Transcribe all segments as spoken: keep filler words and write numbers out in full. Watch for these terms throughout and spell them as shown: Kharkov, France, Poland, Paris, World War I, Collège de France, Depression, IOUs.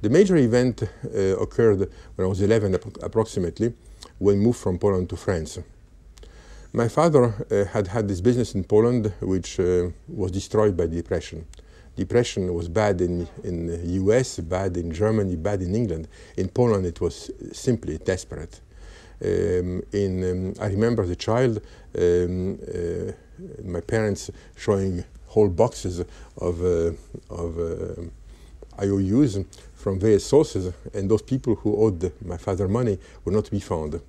The major event uh, occurred when I was eleven approximately, when we moved from Poland to France. My father uh, had had this business in Poland, which uh, was destroyed by the Depression. Depression was bad in, in the U S, bad in Germany, bad in England. In Poland it was simply desperate. Um, in, um, I remember as a child, um, uh, my parents showing whole boxes of, uh, of uh, I O Us from various sources, and those people who owed my father money were not to be found.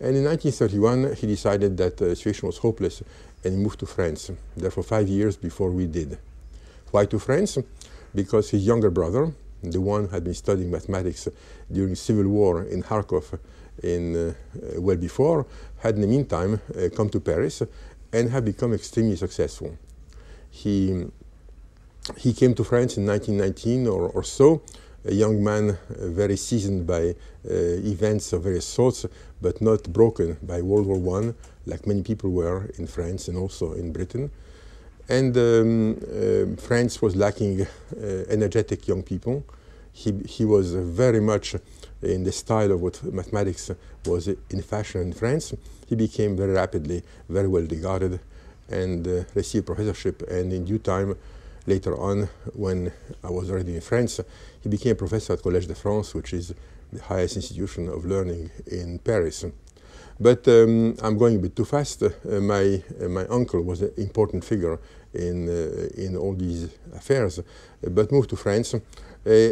And in nineteen thirty-one, he decided that the situation was hopeless and he moved to France, therefore five years before we did. Why to France? Because his younger brother, the one who had been studying mathematics during the Civil War in Kharkov in, uh, well before, had in the meantime uh, come to Paris and had become extremely successful. He, he came to France in nineteen nineteen or, or so, a young man uh, very seasoned by uh, events of various sorts, but not broken by World War One, like many people were in France and also in Britain. And um, uh, France was lacking uh, energetic young people. He, he was very much in the style of what mathematics was in fashion in France. He became very rapidly very well regarded and uh, received professorship, and in due time, later on, when I was already in France, he became a professor at Collège de France, which is the highest institution of learning in Paris. But um, I'm going a bit too fast. Uh, my, uh, my uncle was an important figure in, uh, in all these affairs, uh, but moved to France. Uh,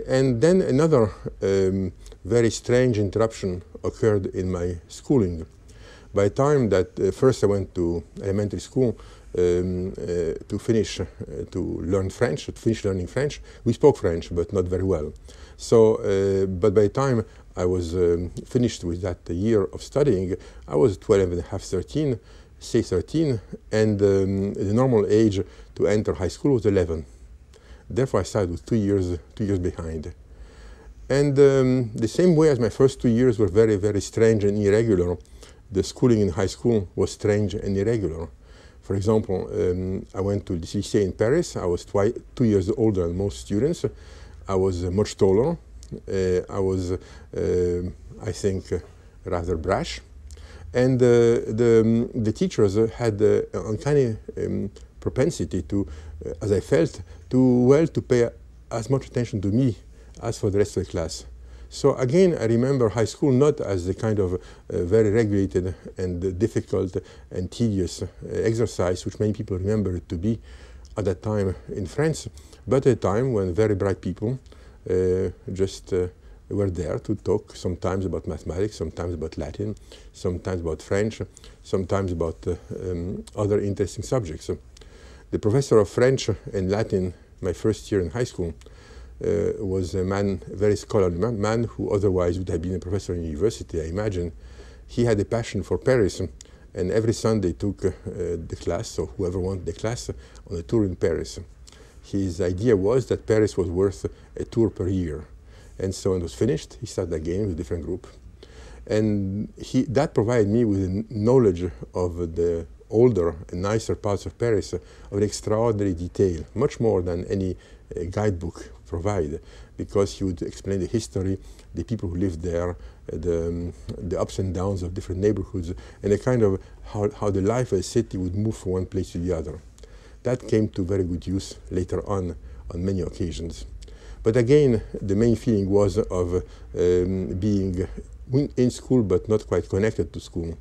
and then another um, very strange interruption occurred in my schooling. By the time that uh, first I went to elementary school, Um, uh, to finish, uh, to learn French, to finish learning French. We spoke French, but not very well. So, uh, but by the time I was um, finished with that year of studying, I was twelve and a half, thirteen, say thirteen, and um, the normal age to enter high school was eleven. Therefore, I started with two years, two years behind. And um, the same way as my first two years were very, very strange and irregular, the schooling in high school was strange and irregular. For example, um, I went to the lycée in Paris. I was twi two years older than most students. I was uh, much taller. Uh, I was, uh, I think, uh, rather brash. And uh, the, um, the teachers uh, had uh, an uncanny um, propensity to, uh, as I felt, to, well, to pay as much attention to me as for the rest of the class. So again, I remember high school not as the kind of uh, very regulated and uh, difficult and tedious uh, exercise which many people remember it to be at that time in France, but a time when very bright people uh, just uh, were there to talk sometimes about mathematics, sometimes about Latin, sometimes about French, sometimes about uh, um, other interesting subjects. The professor of French and Latin my first year in high school Uh, was a man, a very scholarly man, man who otherwise would have been a professor in university, I imagine. He had a passion for Paris, and every Sunday took uh, the class, or whoever wanted the class, on a tour in Paris. His idea was that Paris was worth a tour per year. And so when it was finished, he started again with a different group. And he, that provided me with a knowledge of the older and nicer parts of Paris, of an extraordinary detail, much more than any uh, guidebook provide, because he would explain the history, the people who lived there, uh, the, um, the ups and downs of different neighborhoods, and a kind of how, how the life of a city would move from one place to the other. That came to very good use later on, on many occasions. But again, the main feeling was of um, being in school but not quite connected to school.